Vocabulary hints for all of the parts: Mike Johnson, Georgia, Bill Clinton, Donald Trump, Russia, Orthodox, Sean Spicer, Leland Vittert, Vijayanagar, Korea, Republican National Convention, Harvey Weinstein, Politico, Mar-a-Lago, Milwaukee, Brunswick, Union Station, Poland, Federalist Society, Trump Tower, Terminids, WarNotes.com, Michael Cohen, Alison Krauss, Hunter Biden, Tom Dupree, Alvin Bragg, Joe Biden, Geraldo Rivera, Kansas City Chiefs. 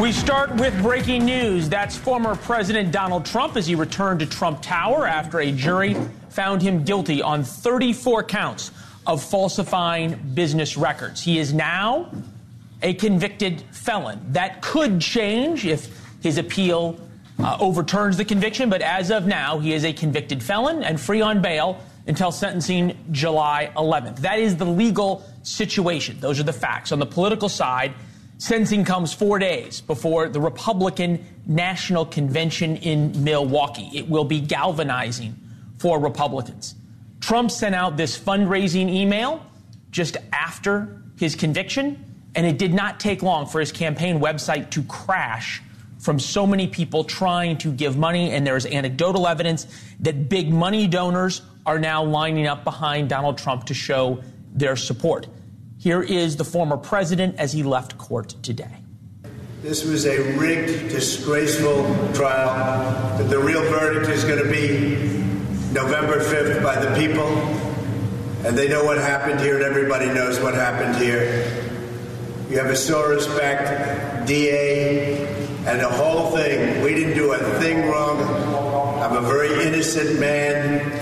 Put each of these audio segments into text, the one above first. We start with breaking news. That's former President Donald Trump as he returned to Trump Tower after a jury found him guilty on 34 counts of falsifying business records. He is now a convicted felon. That could change if his appeal overturns the conviction, but as of now, he is a convicted felon and free on bail until sentencing July 11th. That is the legal situation. Those are the facts. On the political side, sentencing comes 4 days before the Republican National Convention in Milwaukee. It will be galvanizing for Republicans. Trump sent out this fundraising email just after his conviction, and it did not take long for his campaign website to crash from so many people trying to give money. And there is anecdotal evidence that big money donors are now lining up behind Donald Trump to show their support. Here is the former president as he left court today. This was a rigged, disgraceful trial. The real verdict is going to be November 5th by the people. And they know what happened here, and everybody knows what happened here. You have a Soros-backed DA and the whole thing. We didn't do a thing wrong. I'm a very innocent man.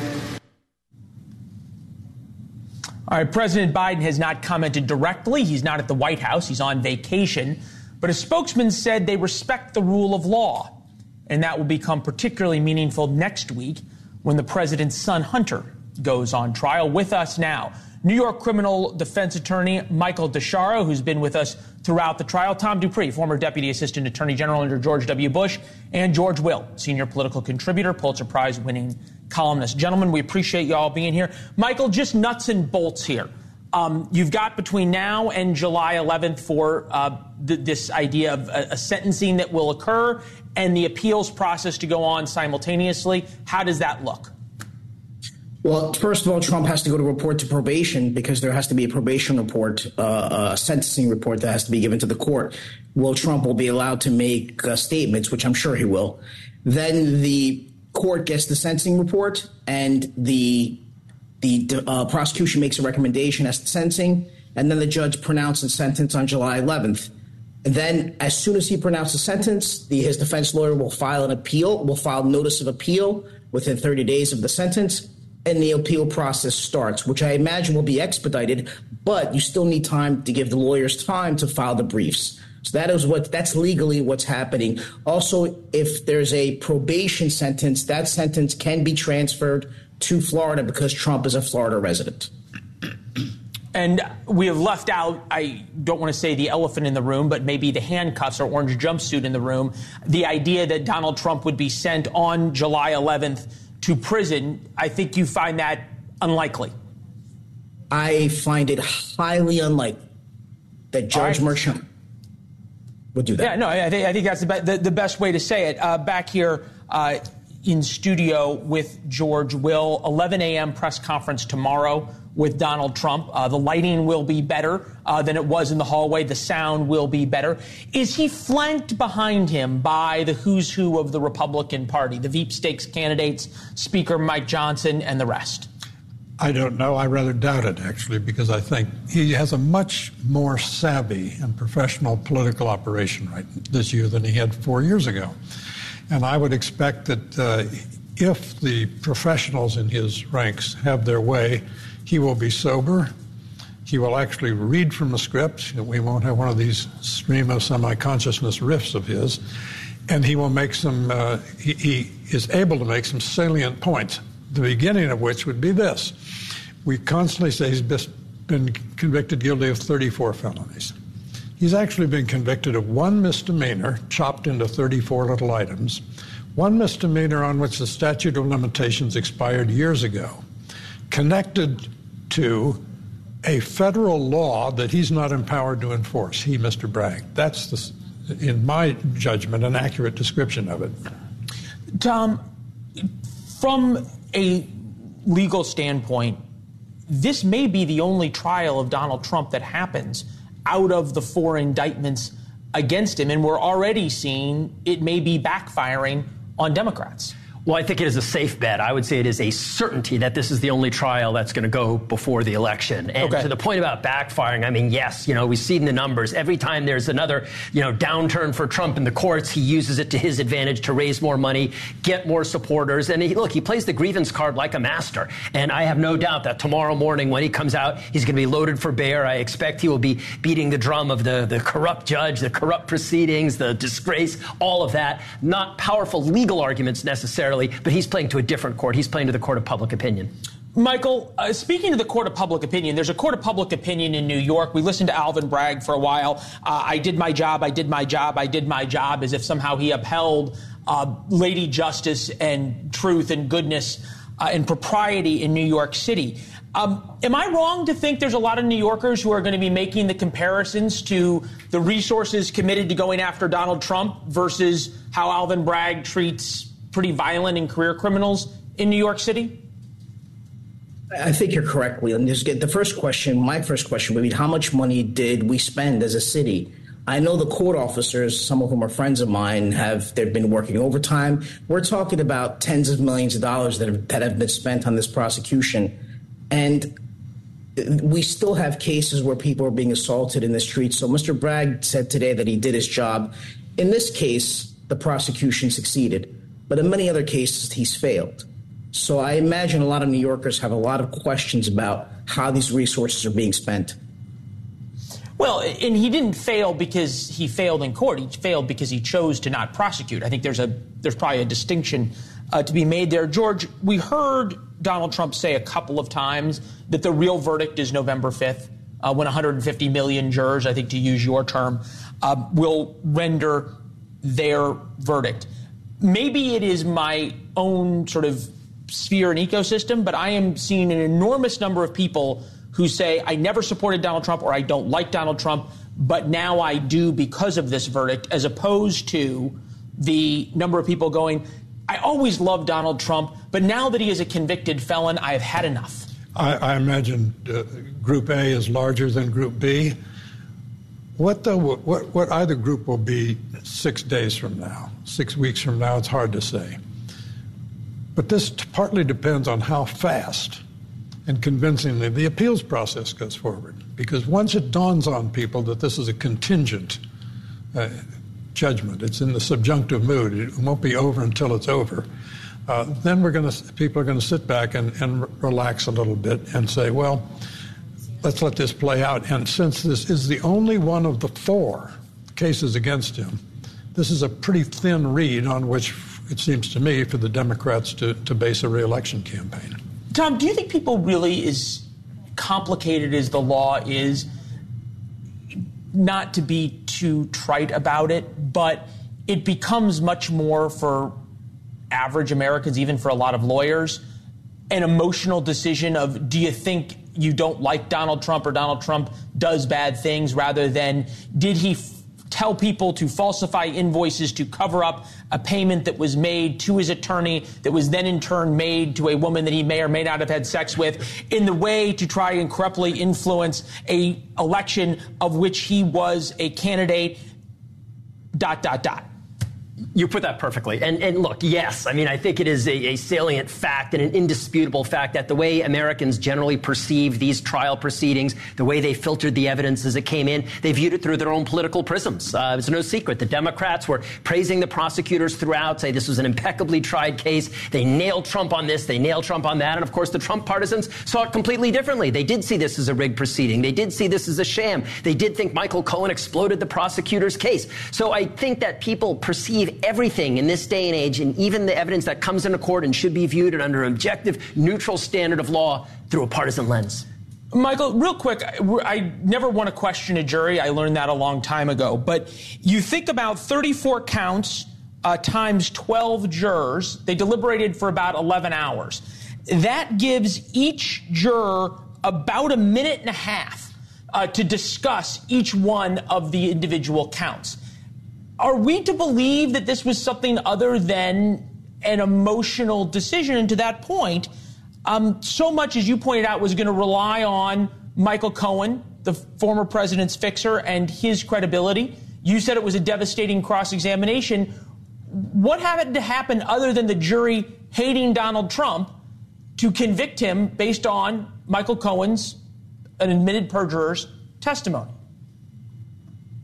All right, President Biden has not commented directly. He's not at the White House. He's on vacation. But a spokesman said they respect the rule of law, and that will become particularly meaningful next week when the president's son, Hunter, goes on trial. With us now, New York criminal defense attorney Michael Deschardes, who's been with us throughout the trial, Tom Dupree, former deputy assistant attorney general under George W. Bush, and George Will, senior political contributor, Pulitzer Prize-winning columnist. Gentlemen, we appreciate you all being here. Michael, just nuts and bolts here. You've got between now and July 11th for this idea of a sentencing that will occur and the appeals process to go on simultaneously. How does that look? Well, first of all, Trump has to go to report to probation because there has to be a probation report, a sentencing report that has to be given to the court. Well, Trump will be allowed to make statements, which I'm sure he will. Then the court gets the sentencing report, and the prosecution makes a recommendation as to sentencing, and then the judge pronounces sentence on July 11th. And then, as soon as he pronounces sentence, his defense lawyer will file an appeal, will file notice of appeal within 30 days of the sentence, and the appeal process starts, which I imagine will be expedited, but you still need time to give the lawyers time to file the briefs. So that's legally what's happening. Also, if there's a probation sentence, that sentence can be transferred to Florida because Trump is a Florida resident. And we have left out, I don't want to say the elephant in the room, but maybe the handcuffs or orange jumpsuit in the room, the idea that Donald Trump would be sent on July 11th to prison. I think you find that unlikely. I find it highly unlikely that Judge Merchan would do that. Yeah, no, I think that's the best way to say it. Back here in studio with George Will, 11 a.m. press conference tomorrow with Donald Trump. The lighting will be better than it was in the hallway. The sound will be better. Is he flanked behind him by the who's who of the Republican Party, the Veep Stakes candidates, Speaker Mike Johnson, and the rest? I don't know. I rather doubt it, actually, because I think he has a much more savvy and professional political operation right this year than he had 4 years ago. And I would expect that if the professionals in his ranks have their way, he will be sober. He will actually read from the script. We won't have one of these stream of semi-consciousness riffs of his. And he will make some, he is able to make some salient points, the beginning of which would be this. We constantly say he's been convicted guilty of 34 felonies. He's actually been convicted of one misdemeanor chopped into 34 little items, one misdemeanor on which the statute of limitations expired years ago, connected to a federal law that he's not empowered to enforce, he, Mr. Bragg. That's, in my judgment, an accurate description of it. Tom, from a legal standpoint, this may be the only trial of Donald Trump that happens out of the four indictments against him, and we're already seeing it may be backfiring on Democrats. Well, I think it is a safe bet. I would say it is a certainty that this is the only trial that's going to go before the election. And to the point about backfiring, I mean, yes, you know, we've seen the numbers. Every time there's another, you know, downturn for Trump in the courts, he uses it to his advantage to raise more money, get more supporters. And he, look, he plays the grievance card like a master. And I have no doubt that tomorrow morning when he comes out, he's going to be loaded for bear. I expect he will be beating the drum of the corrupt judge, the corrupt proceedings, the disgrace, all of that. Not powerful legal arguments necessarily, but he's playing to a different court. He's playing to the court of public opinion. Michael, speaking of the court of public opinion, there's a court of public opinion in New York. We listened to Alvin Bragg for a while. I did my job, as if somehow he upheld Lady Justice and truth and goodness and propriety in New York City. Am I wrong to think there's a lot of New Yorkers who are going to be making the comparisons to the resources committed to going after Donald Trump versus how Alvin Bragg treats pretty violent and career criminals in New York City? I think you're correct, Leland. My first question would be, how much money did we spend as a city? I know the court officers, some of whom are friends of mine, they've been working overtime. We're talking about tens of millions of dollars that have been spent on this prosecution. And we still have cases where people are being assaulted in the streets. So Mr. Bragg said today that he did his job. In this case, the prosecution succeeded. But in many other cases, he's failed. So I imagine a lot of New Yorkers have a lot of questions about how these resources are being spent. Well, and he didn't fail because he failed in court. He failed because he chose to not prosecute. I think there's probably a distinction to be made there. George, we heard Donald Trump say a couple of times that the real verdict is November 5th, when 150 million jurors, I think to use your term, will render their verdict. Maybe it is my own sort of sphere and ecosystem, but I am seeing an enormous number of people who say, I never supported Donald Trump or I don't like Donald Trump, but now I do because of this verdict, as opposed to the number of people going, I always loved Donald Trump, but now that he is a convicted felon, I have had enough. I imagine Group A is larger than Group B. What either group will be 6 days from now, 6 weeks from now, it's hard to say. But this partly depends on how fast and convincingly the appeals process goes forward. Because once it dawns on people that this is a contingent judgment, it's in the subjunctive mood, it won't be over until it's over, then people are going to sit back and relax a little bit and say, well, let's let this play out. And since this is the only one of the four cases against him, this is a pretty thin reed on which, it seems to me, for the Democrats to base a re-election campaign. Tom, do you think people really, as complicated as the law is, not to be too trite about it, but it becomes much more for average Americans, even for a lot of lawyers, an emotional decision of, do you think you don't like Donald Trump or Donald Trump does bad things, rather than did he tell people to falsify invoices to cover up a payment that was made to his attorney that was then in turn made to a woman that he may or may not have had sex with in the way to try and corruptly influence an election of which he was a candidate, .. You put that perfectly. And look, yes, I mean, I think it is a salient fact and an indisputable fact that the way Americans generally perceive these trial proceedings, the way they filtered the evidence as it came in, they viewed it through their own political prisms. It's no secret. The Democrats were praising the prosecutors throughout, say this was an impeccably tried case. They nailed Trump on this. They nailed Trump on that. And, of course, the Trump partisans saw it completely differently. They did see this as a rigged proceeding. They did see this as a sham. They did think Michael Cohen exploded the prosecutor's case. So I think that people perceive everything in this day and age, and even the evidence that comes into court and should be viewed under an objective, neutral standard of law through a partisan lens. Michael, real quick, I never want to question a jury. I learned that a long time ago. But you think about 34 counts times 12 jurors. They deliberated for about 11 hours. That gives each juror about a minute and a half to discuss each one of the individual counts. Are we to believe that this was something other than an emotional decision? And to that point, so much, as you pointed out, was going to rely on Michael Cohen, the former president's fixer, and his credibility. You said it was a devastating cross-examination. What happened to happen other than the jury hating Donald Trump to convict him based on Michael Cohen's, an admitted perjurer's, testimony.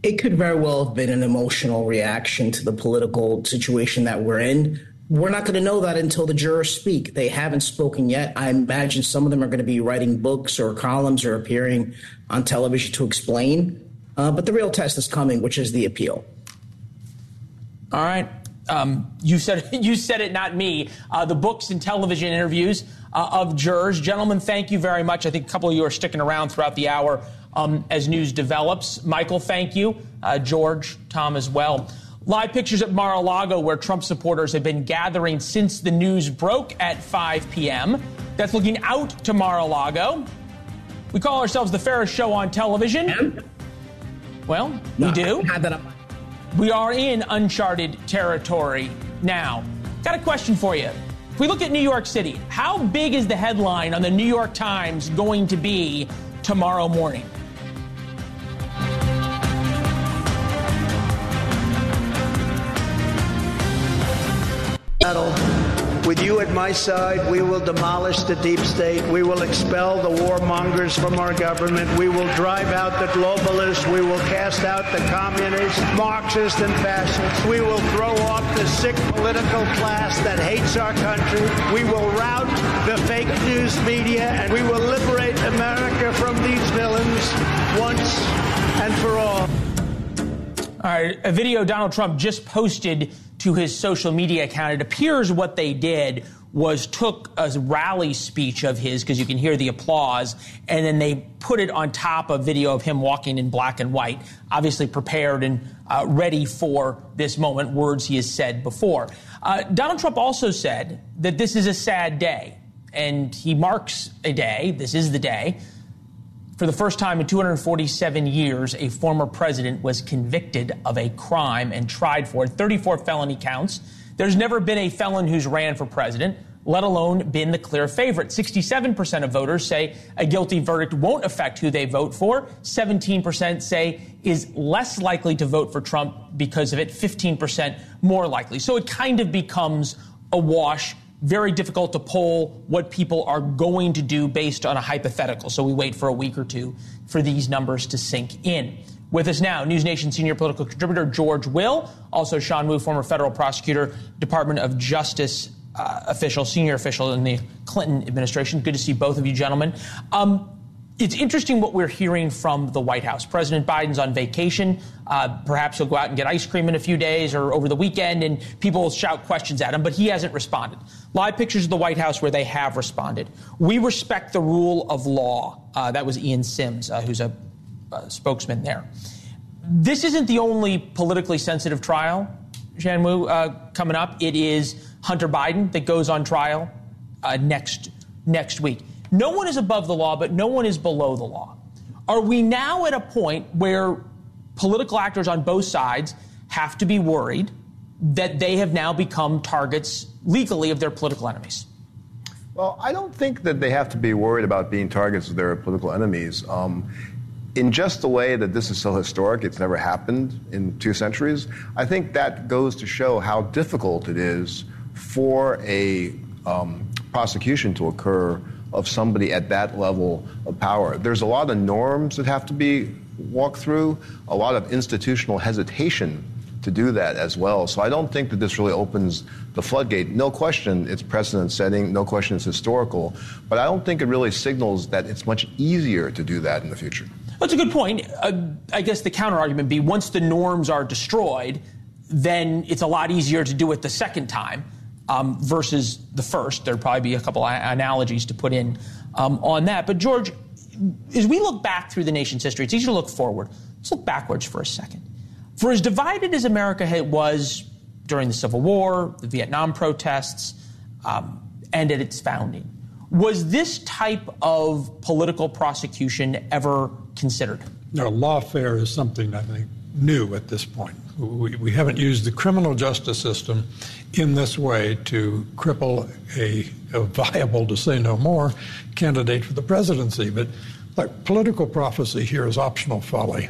It could very well have been an emotional reaction to the political situation that we're in. We're not going to know that until the jurors speak. They haven't spoken yet. I imagine some of them are going to be writing books or columns or appearing on television to explain. But the real test is coming, which is the appeal. All right. You said it, not me. The books and television interviews of jurors. Gentlemen, thank you very much. I think a couple of you are sticking around throughout the hour as news develops. Michael, thank you. George, Tom as well. Live pictures at Mar-a-Lago, where Trump supporters have been gathering since the news broke at 5 p.m. That's looking out to Mar-a-Lago. We call ourselves the fairest show on television. Well, we do. We are in uncharted territory now. Got a question for you. If we look at New York City, how big is the headline on the New York Times going to be tomorrow morning? With you at my side, we will demolish the deep state. We will expel the warmongers from our government. We will drive out the globalists. We will cast out the communists, Marxists, and fascists. We will throw off the sick political class that hates our country. We will rout the fake news media, and we will liberate America from these villains once and for all. All right, a video Donald Trump just posted to his social media account. It appears what they did was took a rally speech of his, because you can hear the applause, and then they put it on top of video of him walking in black and white, obviously prepared and ready for this moment, words he has said before. Donald Trump also said that this is a sad day, and he marks a day, this is the day. For the first time in 247 years, a former president was convicted of a crime and tried for 34 felony counts. There's never been a felon who's ran for president, let alone been the clear favorite. 67% of voters say a guilty verdict won't affect who they vote for. 17% say is less likely to vote for Trump because of it. 15% more likely. So it kind of becomes a wash. Very difficult to poll what people are going to do based on a hypothetical. So we wait for a week or two for these numbers to sink in. With us now, NewsNation senior political contributor George Will, also Shan Wu, former federal prosecutor, Department of Justice official, senior official in the Clinton administration. Good to see both of you gentlemen. It's interesting what we're hearing from the White House. President Biden's on vacation. Perhaps he'll go out and get ice cream in a few days or over the weekend, and people will shout questions at him, but he hasn't responded. Live pictures of the White House where they have responded. We respect the rule of law. That was Ian Sims, who's a spokesman there. This isn't the only politically sensitive trial, Shan Wu, coming up. It is Hunter Biden that goes on trial next week. No one is above the law, but no one is below the law. Are we now at a point where political actors on both sides have to be worried that they have now become targets legally of their political enemies? Well, I don't think that they have to be worried about being targets of their political enemies. In just the way that this is so historic, it's never happened in 2 centuries, I think that goes to show how difficult it is for a prosecution to occur of somebody at that level of power. There's a lot of norms that have to be walked through, a lot of institutional hesitation to do that as well. So I don't think that this really opens the floodgate. No question it's precedent setting, no question it's historical, but I don't think it really signals that it's much easier to do that in the future. That's a good point. I guess the counter argument be once the norms are destroyed, then it's a lot easier to do it the second time. Versus the first. There'd probably be a couple of analogies to put in on that. But, George, as we look back through the nation's history, it's easy to look forward. Let's look backwards for a second. For as divided as America was during the Civil War, the Vietnam protests, and at its founding, was this type of political prosecution ever considered? No, lawfare is something, I think, new at this point. We haven't used the criminal justice system in this way to cripple a viable, to say no more, candidate for the presidency. But like political prophecy here is optional folly.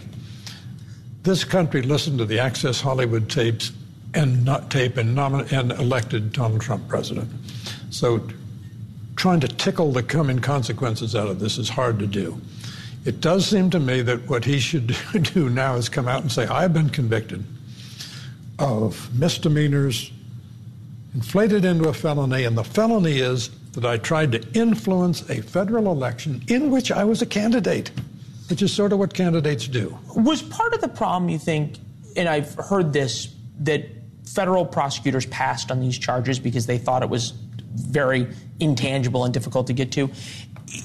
This country listened to the Access Hollywood tapes and elected Donald Trump president. So trying to tickle the coming consequences out of this is hard to do. It does seem to me that what he should do now is come out and say, I've been convicted of misdemeanors inflated into a felony, and the felony is that I tried to influence a federal election in which I was a candidate, which is sort of what candidates do. Was part of the problem, you think, and I've heard this, that federal prosecutors passed on these charges because they thought it was very intangible and difficult to get to.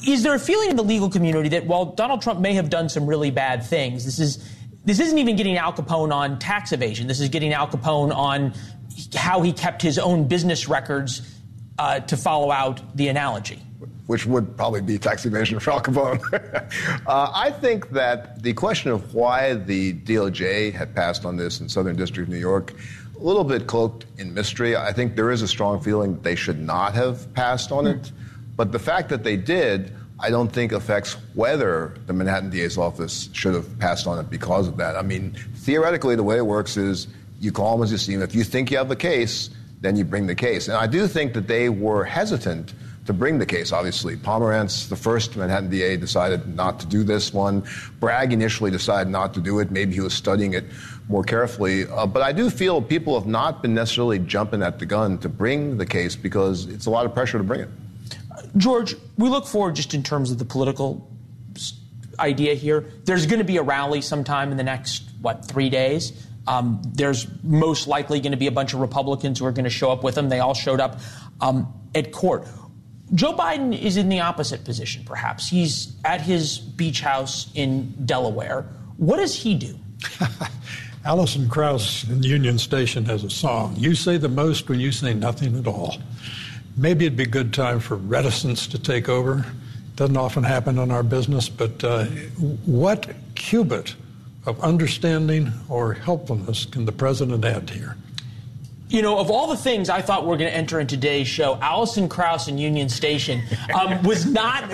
Is there a feeling in the legal community that while Donald Trump may have done some really bad things, this isn't even getting Al Capone on tax evasion. This is getting Al Capone on how he kept his own business records to follow out the analogy. Which would probably be tax evasion for Al Capone. I think that the question of why the DOJ had passed on this in Southern District of New York, a little bit cloaked in mystery. I think there is a strong feeling that they should not have passed on it. But the fact that they did, I don't think affects whether the Manhattan DA's office should have passed on it because of that. I mean, theoretically, the way it works is you call them as you see them. If you think you have a case, then you bring the case. And I do think that they were hesitant to bring the case, obviously. Pomerantz, the first Manhattan DA, decided not to do this one. Bragg initially decided not to do it. Maybe he was studying it more carefully. But I do feel people have not been necessarily jumping at the gun to bring the case because it's a lot of pressure to bring it. George, we look forward just in terms of the political idea here. There's going to be a rally sometime in the next, 3 days? There's most likely going to be a bunch of Republicans who are going to show up with them. They all showed up at court. Joe Biden is in the opposite position, perhaps. He's at his beach house in Delaware. What does he do? Alison Krauss in Union Station has a song. You say the most when you say nothing at all. Maybe it'd be a good time for reticence to take over. Doesn't often happen in our business, but what cubit of understanding or helpfulness can the president add here? You know, of all the things I thought were going to enter in today's show, Alison Krauss in Union Station was not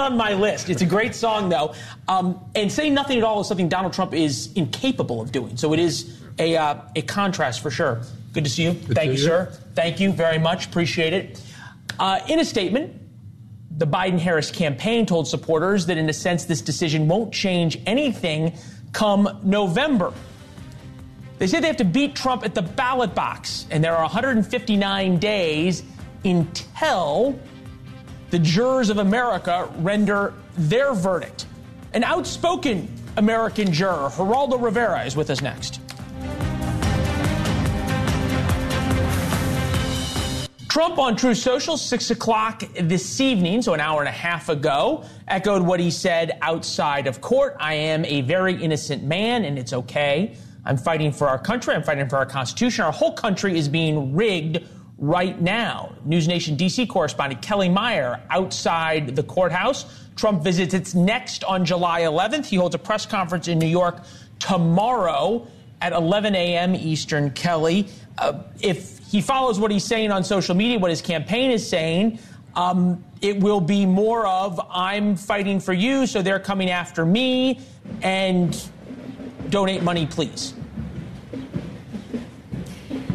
on my list. It's a great song, though. And saying nothing at all is something Donald Trump is incapable of doing. So it is a contrast for sure. Good to see you. Good Thank you, sir. Thank you very much. Appreciate it. In a statement, the Biden-Harris campaign told supporters that, in a sense, this decision won't change anything come November. They say they have to beat Trump at the ballot box, and there are 159 days until the jurors of America render their verdict. An outspoken American juror, Geraldo Rivera, is with us next. Trump on True Social, 6 o'clock this evening, so an hour and a half ago, echoed what he said outside of court. I am a very innocent man, and it's okay. I'm fighting for our country. I'm fighting for our Constitution. Our whole country is being rigged right now. NewsNation D.C. correspondent Kelly Meyer outside the courthouse. Trump visits its next on July 11th. He holds a press conference in New York tomorrow at 11 a.m. Eastern. Kelly, if he follows what he's saying on social media, what his campaign is saying, it will be more of, I'm fighting for you, so they're coming after me, and donate money, please.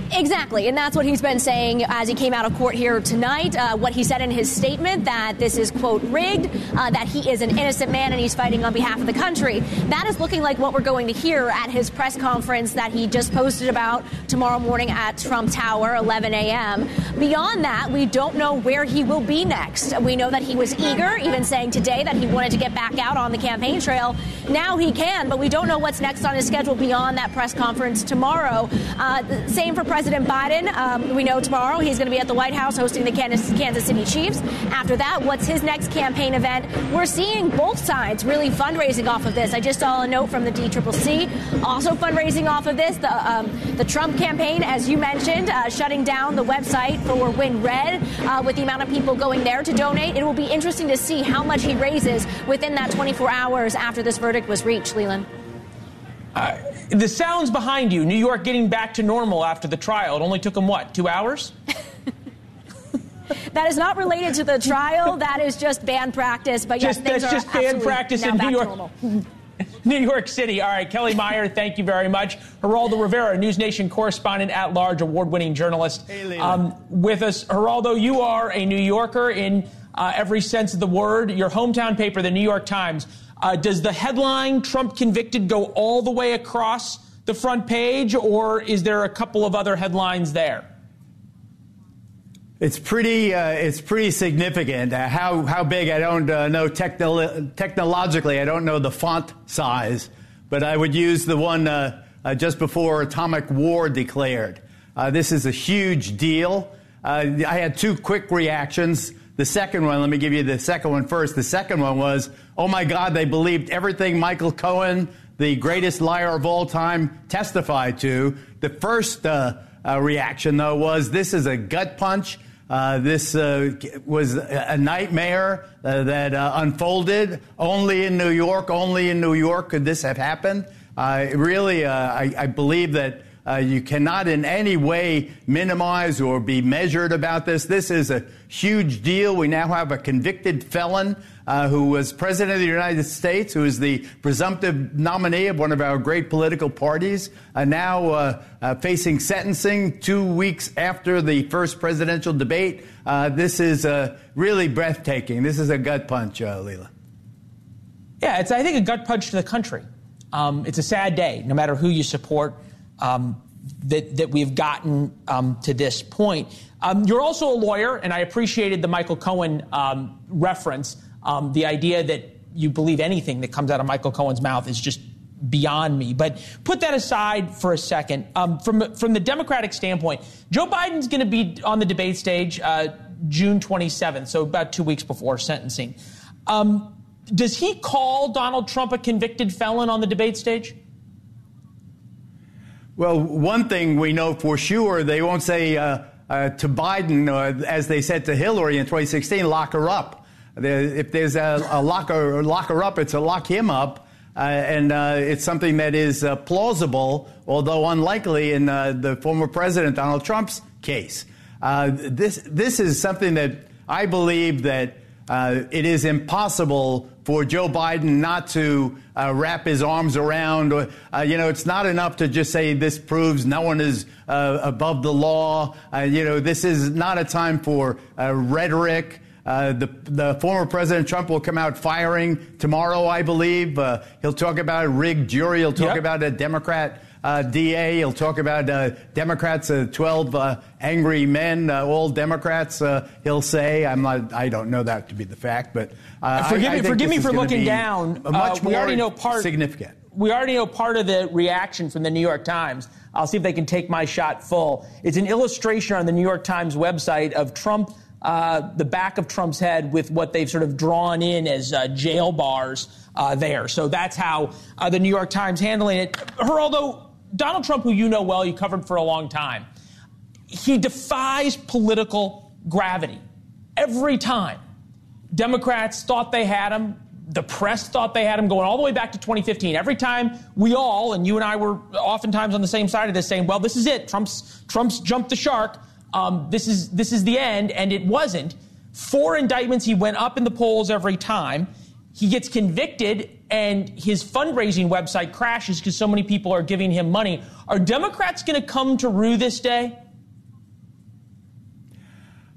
Exactly, and that's what he's been saying as he came out of court here tonight. What he said in his statement, that this is, quote, rigged, that he is an innocent man and he's fighting on behalf of the country. That is looking like what we're going to hear at his press conference that he just posted about tomorrow morning at Trump Tower, 11 a.m. Beyond that, we don't know where he will be next. We know that he was eager, even saying today that he wanted to get back out on the campaign trail. Now he can, but we don't know what's next on his schedule beyond that press conference tomorrow. Same for President Biden. We know tomorrow he's going to be at the White House hosting the Kansas City Chiefs. After that, what's his next campaign event? We're seeing both sides really fundraising off of this. I just saw a note from the DCCC also fundraising off of this. The Trump campaign, as you mentioned, shutting down the website for Win Red with the amount of people going there to donate. It will be interesting to see how much he raises within that 24 hours after this verdict was reached, Leland. The sounds behind you, New York getting back to normal after the trial. It only took them, 2 hours? That is not related to the trial. That is just band practice. But yes, that's just band practice in New York. New York City. All right, Kelly Meyer, thank you very much. Geraldo Rivera, NewsNation correspondent at large, award-winning journalist, with us. Geraldo, you are a New Yorker in every sense of the word. Your hometown paper, the New York Times. Does the headline "Trump Convicted" go all the way across the front page, or is there a couple of other headlines there? It's pretty significant. How big? I don't know technologically. I don't know the font size, but I would use the one just before atomic war declared. This is a huge deal. I had two quick reactions. The second one, let me give you the second one first. The second one was, oh my God, they believed everything Michael Cohen, the greatest liar of all time, testified to. The first reaction, though, was this is a gut punch. This was a nightmare that unfolded. Only in New York could this have happened. I believe that you cannot in any way minimize or be measured about this. This is a huge deal. We now have a convicted felon who was president of the United States, who is the presumptive nominee of one of our great political parties, now facing sentencing 2 weeks after the first presidential debate. This is really breathtaking. This is a gut punch, Leila. Yeah, it's, I think, a gut punch to the country. It's a sad day, no matter who you support. That we've gotten to this point. You're also a lawyer, and I appreciated the Michael Cohen reference. The idea that you believe anything that comes out of Michael Cohen's mouth is just beyond me. But put that aside for a second. From the Democratic standpoint, Joe Biden's going to be on the debate stage June 27th, so about 2 weeks before sentencing. Does he call Donald Trump a convicted felon on the debate stage? Well, one thing we know for sure, they won't say to Biden, as they said to Hillary in 2016, lock her up. If there's a lock her up, it's a lock him up. And it's something that is plausible, although unlikely in the former president Donald Trump's case. This is something that I believe that it is impossible for Joe Biden not to wrap his arms around. It's not enough to just say this proves no one is above the law. This is not a time for rhetoric. The former President Trump will come out firing tomorrow, I believe. He'll talk about a rigged jury. He'll talk about a Democrat DA. He'll talk about Democrats, 12 angry men, all Democrats. He'll say, I don't know that to be the fact, but forgive me for looking down. Much more significant. We already know part of the reaction from the New York Times. I'll see if they can take my shot full. It's an illustration on the New York Times website of Trump, the back of Trump's head with what they've sort of drawn in as jail bars there. So that's how the New York Times handling it. Geraldo, Donald Trump, who you know well, you covered for a long time, he defies political gravity every time. Democrats thought they had him. The press thought they had him, going all the way back to 2015. Every time we all, and you and I were oftentimes on the same side of this, saying, well, this is it. Trump's jumped the shark. This is the end. And it wasn't. 4 indictments. He went up in the polls every time. He gets convicted, and his fundraising website crashes because so many people are giving him money. Are Democrats going to come to rue this day?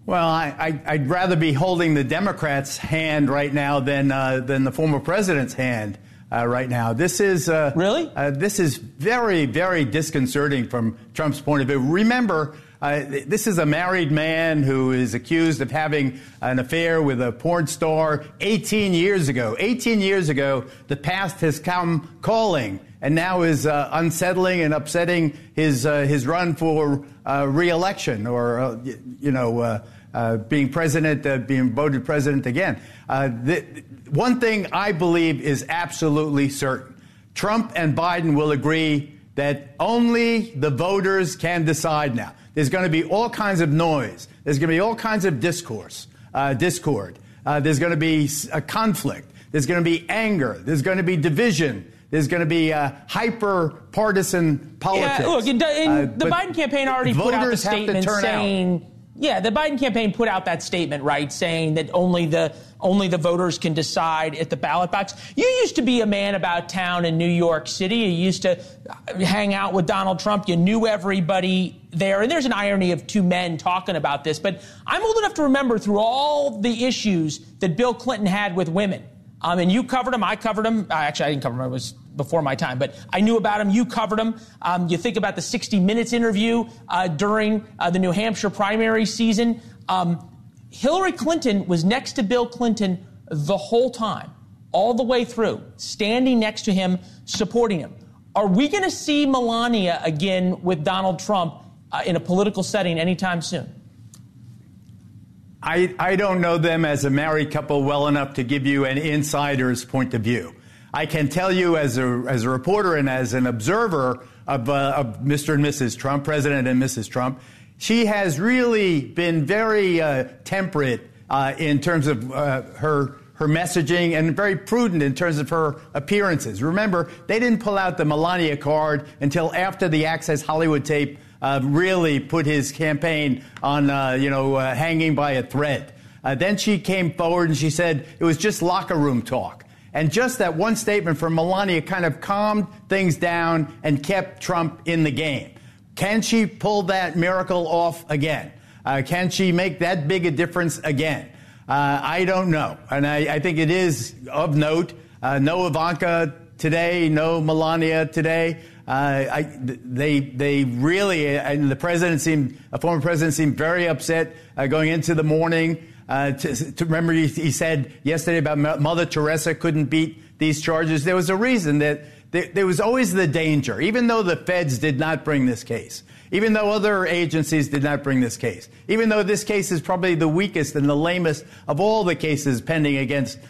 Well, I'd rather be holding the Democrats' hand right now than the former president's hand right now. This is really? This is very, very disconcerting from Trump's point of view. Remember, this is a married man who is accused of having an affair with a porn star 18 years ago. 18 years ago, the past has come calling and now is unsettling and upsetting his run for re-election or, being voted president again. One thing I believe is absolutely certain. Trump and Biden will agree that only the voters can decide now. There's going to be all kinds of noise. There's going to be all kinds of discord. There's going to be a conflict. There's going to be anger. There's going to be division. There's going to be hyper-partisan politics. Yeah, look, the Biden campaign already put out the statement saying, the Biden campaign put out that statement, right, saying that only the Only the voters can decide at the ballot box. You used to be a man about town in New York City. You used to hang out with Donald Trump. You knew everybody there. And there's an irony of two men talking about this. But I'm old enough to remember through all the issues that Bill Clinton had with women. And you covered him. I covered him. Actually, I didn't cover him. It was before my time. But I knew about him. You covered him. You think about the 60 Minutes interview during the New Hampshire primary season. Hillary Clinton was next to Bill Clinton the whole time, all the way through, standing next to him, supporting him. Are we going to see Melania again with Donald Trump in a political setting anytime soon? I don't know them as a married couple well enough to give you an insider's point of view. I can tell you as a reporter and as an observer of Mr. and Mrs. Trump, President and Mrs. Trump, she has really been very temperate in terms of her messaging and very prudent in terms of her appearances. Remember, they didn't pull out the Melania card until after the Access Hollywood tape really put his campaign on, hanging by a thread. Then she came forward and she said it was just locker room talk. And just that one statement from Melania kind of calmed things down and kept Trump in the game. Can she pull that miracle off again? Can she make that big a difference again? I don't know. And I think it is of note. No Ivanka today, no Melania today. They really, and the former president seemed very upset going into the morning. To remember, he said yesterday about Mother Teresa couldn't beat these charges. There was a reason that. There was always the danger, even though the feds did not bring this case, even though other agencies did not bring this case, even though this case is probably the weakest and the lamest of all the cases pending against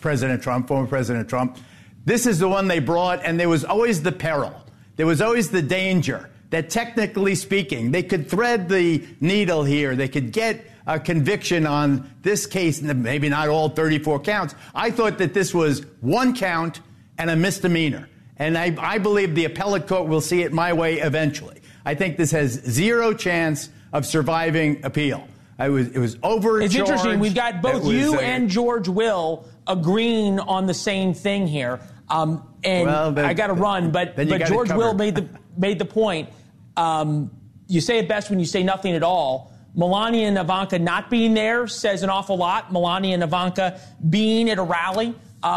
President Trump, former President Trump. This is the one they brought, and there was always the peril. There was always the danger that, technically speaking, they could thread the needle here. They could get a conviction on this case, maybe not all 34 counts. I thought that this was one count and a misdemeanor. And I believe the appellate court will see it my way eventually. I think this has zero chance of surviving appeal. It was overcharged. It's interesting. We've got both you and George Will agreeing on the same thing here. I got to run, but George Will made the point. You say it best when you say nothing at all. Melania and Ivanka not being there says an awful lot. Melania and Ivanka being at a rally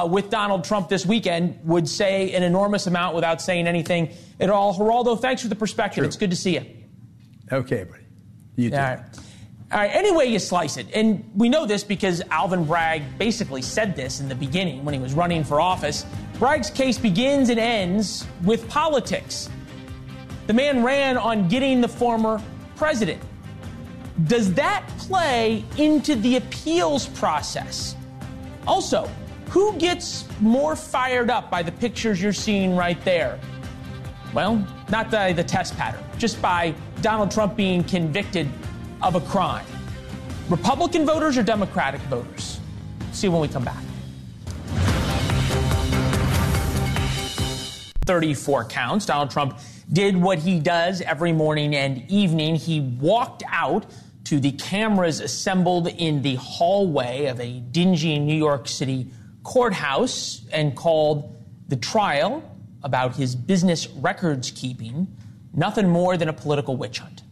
with Donald Trump this weekend would say an enormous amount without saying anything at all. Geraldo, thanks for the perspective. True. It's good to see you. Okay, buddy. You too. All right. Any way you slice it. And we know this because Alvin Bragg basically said this in the beginning when he was running for office. Bragg's case begins and ends with politics. The man ran on getting the former president. Does that play into the appeals process? Also, who gets more fired up by the pictures you're seeing right there? Well, not by the test pattern, just by Donald Trump being convicted of a crime. Republican voters or Democratic voters? See when we come back. 34 counts. Donald Trump did what he does every morning and evening. He walked out to the cameras assembled in the hallway of a dingy New York City courthouse and called the trial about his business records keeping nothing more than a political witch hunt.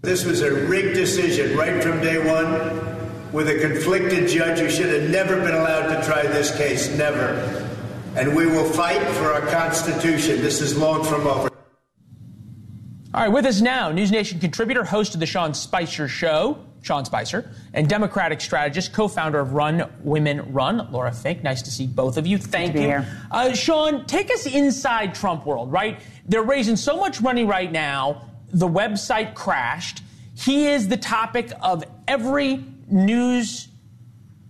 This was a rigged decision right from day one with a conflicted judge who should have never been allowed to try this case, never. And we will fight for our Constitution. This is long from over. All right, with us now, NewsNation contributor, host of the Sean Spicer Show, Sean Spicer, and Democratic strategist, co-founder of Run Women Run, Laura Fink. Nice to see both of you. Thank you. Here. Sean, take us inside Trump world, right? They're raising so much money right now. The website crashed. He is the topic of every news,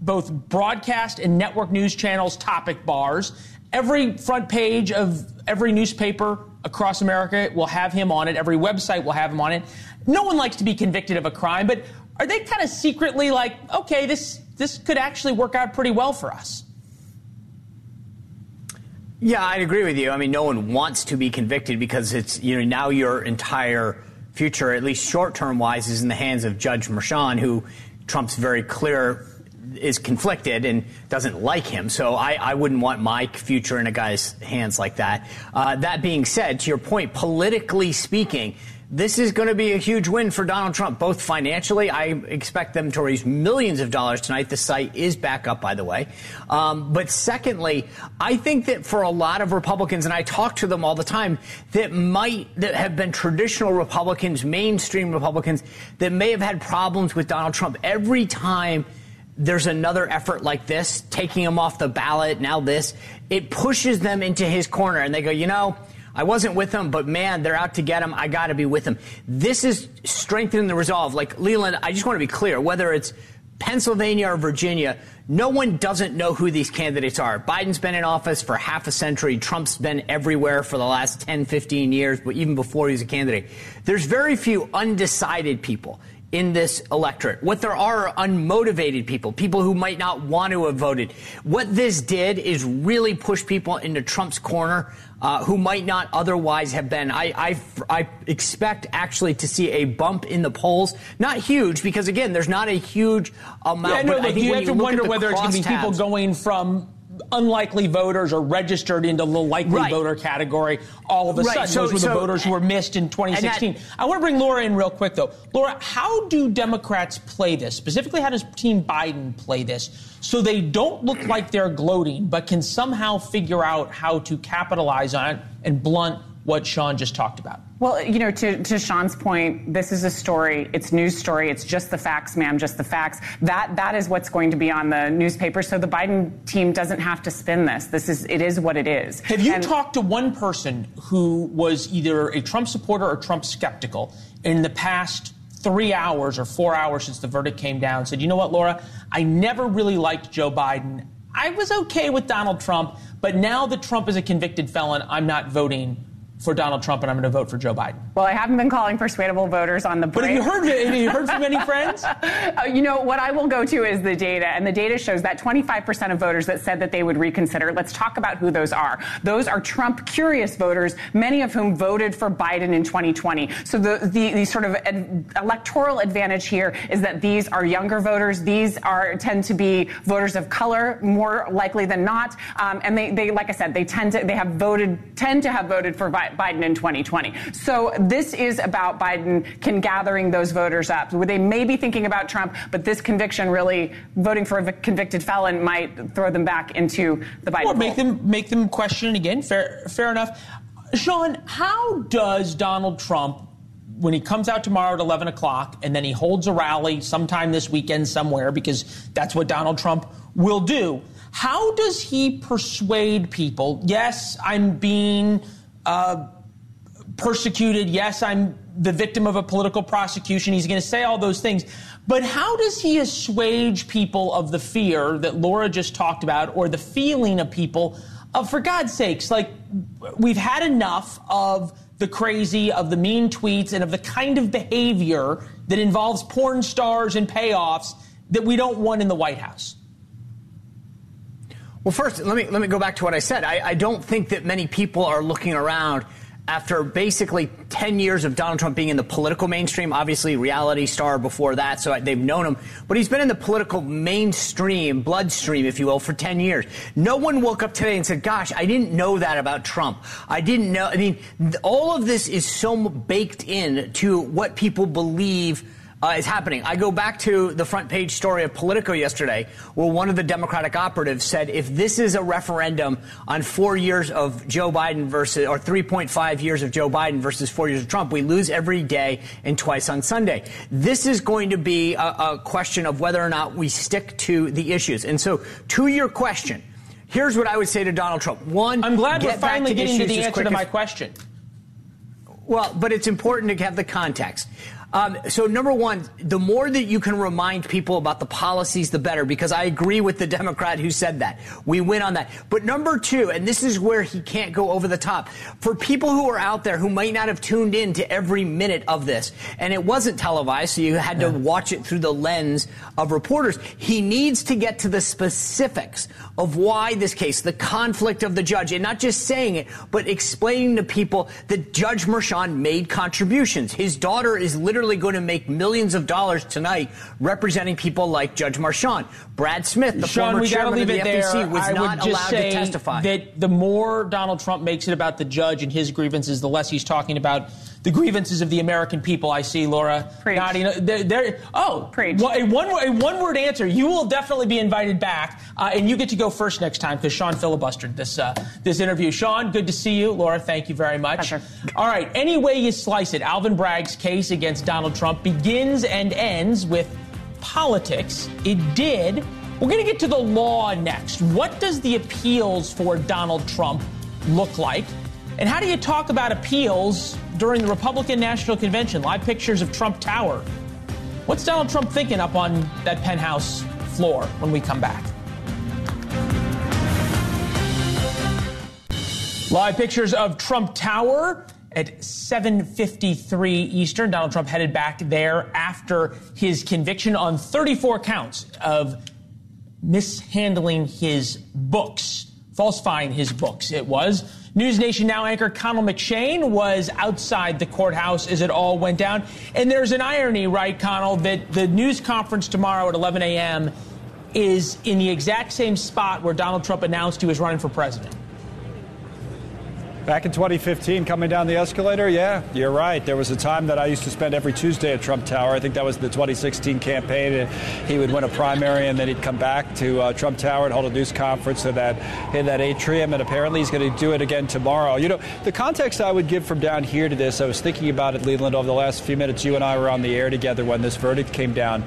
both broadcast and network news channels, topic bars. Every front page of every newspaper across America will have him on it. Every website will have him on it. No one likes to be convicted of a crime, but are they kind of secretly like, okay, this could actually work out pretty well for us? Yeah, I'd agree with you. I mean, no one wants to be convicted because it's, now your entire future, at least short-term wise, is in the hands of Judge Merchan, who Trump's very clear is conflicted and doesn't like him. So I wouldn't want my future in a guy's hands like that. That being said, to your point, politically speaking, this is going to be a huge win for Donald Trump, both financially. I expect them to raise millions of dollars tonight. The site is back up, by the way. But secondly, I think that for a lot of Republicans, and I talk to them all the time, that have been traditional Republicans, mainstream Republicans, that may have had problems with Donald Trump. Every time there's another effort like this, taking him off the ballot, now this, it pushes them into his corner. And they go, you know, I wasn't with him, but man, they're out to get him. I got to be with him. This is strengthening the resolve. Like, Leland, I just want to be clear, whether it's Pennsylvania or Virginia, no one doesn't know who these candidates are. Biden's been in office for half a century. Trump's been everywhere for the last 10, 15 years, but even before he was a candidate. There's very few undecided people in this electorate. What there are unmotivated people, people who might not want to have voted. What this did is really push people into Trump's corner who might not otherwise have been. I expect actually to see a bump in the polls. Not huge, because again, there's not a huge amount. Yeah, no, but you have to wonder whether it's going to be people going from unlikely voters or registered into the likely voter category all of a sudden. So, those were the voters who were missed in 2016. I want to bring Laura in real quick, though. Laura, how do Democrats play this? Specifically, how does Team Biden play this so they don't look like they're gloating but can somehow figure out how to capitalize on it and blunt what Sean just talked about? Well, you know, to Sean's point, this is a story. It's news story. It's just the facts, ma'am, just the facts. That is what's going to be on the newspaper. So the Biden team doesn't have to spin this. It is what it is. Have you talked to one person who was either a Trump supporter or Trump skeptical in the past 3 hours or 4 hours since the verdict came down and said, you know what, Laura, I never really liked Joe Biden. I was okay with Donald Trump, but now that Trump is a convicted felon, I'm not voting for Donald Trump, and I'm going to vote for Joe Biden? Well, I haven't been calling persuadable voters on the break. But have you heard from any friends? You know, what I will go to is the data, and the data shows that 25% of voters that said that they would reconsider. Let's talk about who those are. Those are Trump-curious voters, many of whom voted for Biden in 2020. So the sort of electoral advantage here is that these are younger voters. These tend to be voters of color, more likely than not, and they like I said, they tend to have voted for Biden in 2020. So this is about Biden gathering those voters up. They may be thinking about Trump, but this conviction really, voting for a convicted felon might throw them back into the Biden poll. Make them question it again. Fair enough. Sean, how does Donald Trump, when he comes out tomorrow at 11 o'clock and then he holds a rally sometime this weekend somewhere, because that's what Donald Trump will do, how does he persuade people, yes, I'm being persecuted. Yes, I'm the victim of a political prosecution. He's going to say all those things. But how does he assuage people of the fear that Laura just talked about, or the feeling of people of, for God's sakes, like, we've had enough of the crazy, of the mean tweets, and of the kind of behavior that involves porn stars and payoffs that we don't want in the White House? Well, first, let me go back to what I said. I don't think that many people are looking around after basically 10 years of Donald Trump being in the political mainstream. Obviously, reality star before that, so they've known him. But he's been in the political mainstream, bloodstream, if you will, for 10 years. No one woke up today and said, gosh, I didn't know that about Trump. I didn't know. I mean, all of this is so baked in to what people believe is happening. I go back to the front page story of Politico yesterday, where one of the Democratic operatives said, if this is a referendum on 4 years of Joe Biden versus, or 3.5 years of Joe Biden versus 4 years of Trump, we lose every day and twice on Sunday. This is going to be a question of whether or not we stick to the issues. And so, to your question, here's what I would say to Donald Trump. One, I'm glad we're finally getting to the answer to my question. Well, but it's important to have the context. So, number one, the more that you can remind people about the policies, the better, because I agree with the Democrat who said that. We win on that. But number two, and this is where he can't go over the top, for people who are out there who might not have tuned in to every minute of this, and it wasn't televised, so you had to watch it through the lens of reporters, he needs to get to the specifics of why this case, the conflict of the judge, and not just saying it, but explaining to people that Judge Merchan made contributions. His daughter is literally literally going to make millions of dollars tonight representing people like Judge Merchan. Brad Smith, the former chairman of the FTC, was not allowed to testify. That the more Donald Trump makes it about the judge and his grievances, the less he's talking about the grievances of the American people. I see, Laura. Preach. Nodding. A one-word answer. You will definitely be invited back, and you get to go first next time because Sean filibustered this interview. Sean, good to see you. Laura, thank you very much. Pleasure. All right. Any way you slice it, Alvin Bragg's case against Donald Trump begins and ends with politics. It did. We're going to get to the law next. What does the appeals for Donald Trump look like? And how do you talk about appeals during the Republican National Convention? Live pictures of Trump Tower. What's Donald Trump thinking up on that penthouse floor when we come back? Live pictures of Trump Tower at 7:53 Eastern. Donald Trump headed back there after his conviction on 34 counts of mishandling his books, falsifying his books, it was. NewsNation Now anchor Connell McShane was outside the courthouse as it all went down. And there's an irony, right, Connell, that the news conference tomorrow at 11 a.m. is in the exact same spot where Donald Trump announced he was running for president. Back in 2015, coming down the escalator, yeah, you're right. There was a time that I used to spend every Tuesday at Trump Tower. I think that was the 2016 campaign. He would win a primary, and then he'd come back to Trump Tower and hold a news conference in that atrium, and apparently he's going to do it again tomorrow. You know, the context I would give from down here to this, I was thinking about it, Leland, over the last few minutes. You and I were on the air together when this verdict came down.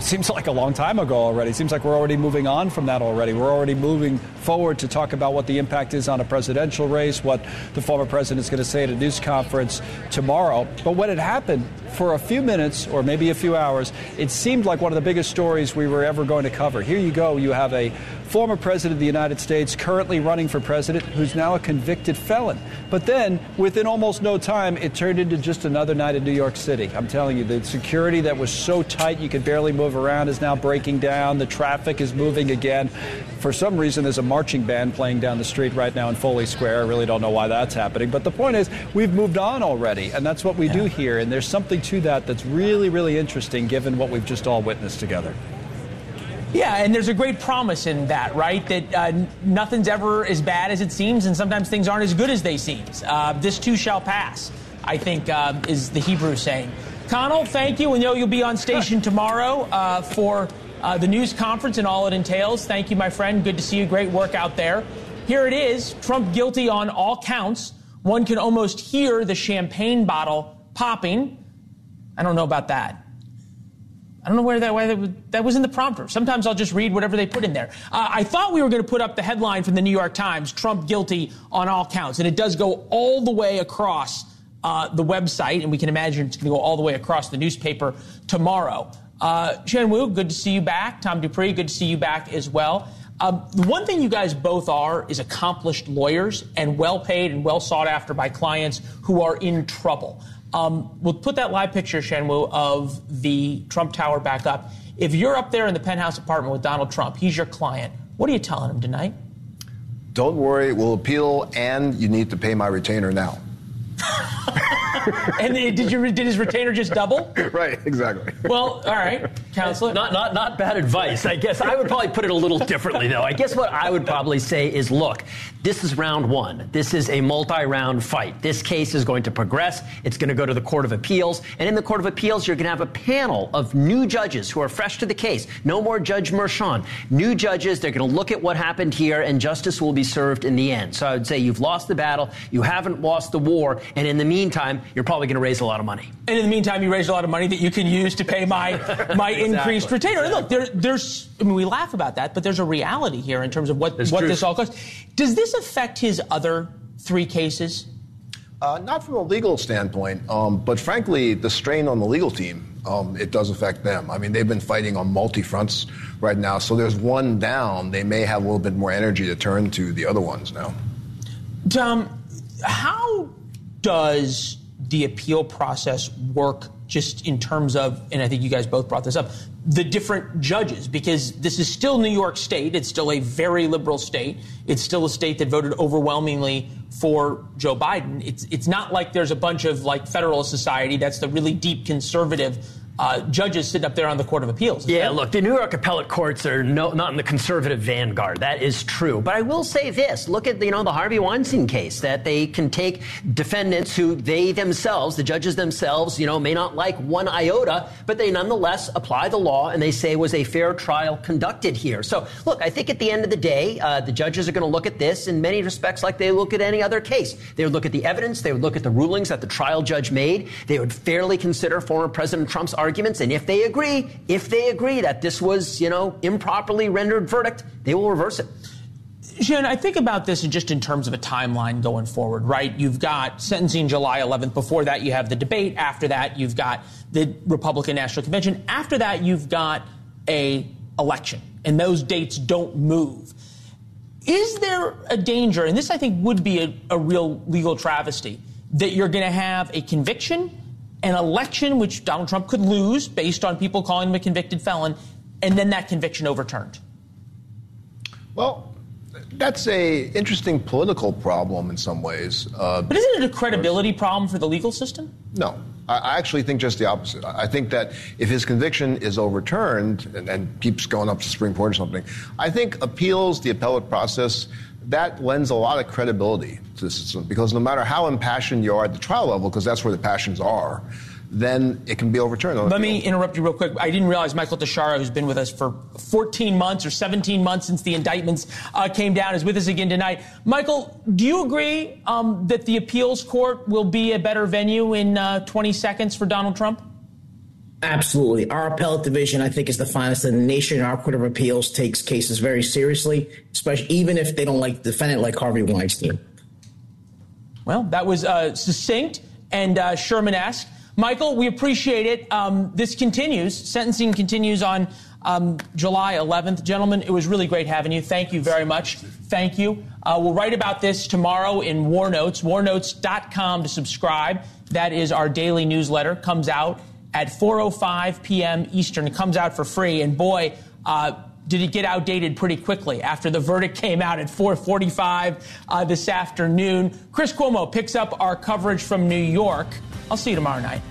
Seems like a long time ago already. Seems like we're already moving on from that already. We're already moving forward to talk about what the impact is on a presidential race, what the former president is going to say at a news conference tomorrow. But when it happened, for a few minutes or maybe a few hours, it seemed like one of the biggest stories we were ever going to cover. Here you go. You have a former president of the United States currently running for president who's now a convicted felon. But then, within almost no time, it turned into just another night in New York City. I'm telling you, the security that was so tight you could barely move around is now breaking down. The traffic is moving again. For some reason, there's a marching band playing down the street right now in Foley Square. I really don't know why that's happening. But the point is, we've moved on already, and that's what we do here. And there's something to that that's really, really interesting given what we've just all witnessed together. Yeah, and there's a great promise in that, right? That nothing's ever as bad as it seems, and sometimes things aren't as good as they seem. This too shall pass, I think, is the Hebrew saying. Connell, thank you. We know you'll be on station tomorrow for the news conference and all it entails. Thank you, my friend. Good to see you. Great work out there. Here it is. Trump guilty on all counts. One can almost hear the champagne bottle popping. I don't know about that. I don't know why that was in the prompter. Sometimes I'll just read whatever they put in there. I thought we were going to put up the headline from the New York Times, Trump guilty on all counts. And it does go all the way across the website. And we can imagine it's going to go all the way across the newspaper tomorrow. Shan Wu, good to see you back. Tom Dupree, good to see you back as well. The one thing you guys both are is accomplished lawyers and well-paid and well-sought-after by clients who are in trouble. We'll put that live picture, Shan Wu, of the Trump Tower back up. If you're up there in the penthouse apartment with Donald Trump, he's your client. What are you telling him tonight? Don't worry, we'll appeal, and you need to pay my retainer now. And did his retainer just double? Right, exactly. Well, all right, counselor. Not bad advice. I guess I would probably put it a little differently, though. I guess what I would probably say is, look, this is round one. This is a multi-round fight. This case is going to progress. It's going to go to the Court of Appeals. And in the Court of Appeals, you're going to have a panel of new judges who are fresh to the case. No more Judge Merchan. New judges, they're going to look at what happened here, and justice will be served in the end. So I would say you've lost the battle. You haven't lost the war. And in the meantime, you're probably going to raise a lot of money. And in the meantime, you raise a lot of money that you can use to pay my increased retainer. And look, there's I mean, we laugh about that, but there's a reality here in terms of what this all costs. Does this affect his other three cases? Not from a legal standpoint, but frankly, the strain on the legal team, it does affect them. I mean, they've been fighting on multi fronts right now, so there's one down. They may have a little bit more energy to turn to the other ones now. How does the appeal process work just in terms of, and I think you guys both brought this up, the different judges? Because this is still New York State. It's still a very liberal state. It's still a state that voted overwhelmingly for Joe Biden. It's not like there's a bunch of like Federalist Society, that's the really deep conservative judges sitting up there on the Court of Appeals. Yeah, look, the New York appellate courts are not in the conservative vanguard. That is true. But I will say this. Look at, the Harvey Weinstein case, that they can take defendants who they themselves, the judges themselves, may not like one iota, but they nonetheless apply the law and they say was a fair trial conducted here. So, look, I think at the end of the day, the judges are going to look at this in many respects like they look at any other case. They would look at the evidence. They would look at the rulings that the trial judge made. They would fairly consider former President Trump's arguments, and if they agree that this was, improperly rendered verdict, they will reverse it. Shan, I think about this just in terms of a timeline going forward, right? You've got sentencing July 11th. Before that, you have the debate. After that, you've got the Republican National Convention. After that, you've got a election, and those dates don't move. Is there a danger, and this I think would be a real legal travesty, that you're going to have a conviction, an election which Donald Trump could lose based on people calling him a convicted felon, and then that conviction overturned? Well, that's an interesting political problem in some ways. But isn't it a credibility problem for the legal system? No. I actually think just the opposite. I think that if his conviction is overturned and keeps going up to the Supreme Court or something, I think appeals, the appellate process, that lends a lot of credibility to the system, because no matter how impassioned you are at the trial level, because that's where the passions are, then it can be overturned. Let me interrupt you real quick. I didn't realize Michael Deschardes, who's been with us for 14 months or 17 months since the indictments came down, is with us again tonight. Michael, do you agree that the appeals court will be a better venue in 20 seconds for Donald Trump? Absolutely. Our appellate division, I think, is the finest in the nation. Our Court of Appeals takes cases very seriously, especially even if they don't like the defendant like Harvey Weinstein. Well, that was succinct and Sherman-esque. Michael, we appreciate it. This continues. Sentencing continues on July 11th. Gentlemen, it was really great having you. Thank you very much. Thank you. We'll write about this tomorrow in War Notes, warnotes.com to subscribe. That is our daily newsletter. Comes out at 4:05 p.m. Eastern. It comes out for free. And boy, did it get outdated pretty quickly after the verdict came out at 4:45 this afternoon. Chris Cuomo picks up our coverage from New York. I'll see you tomorrow night.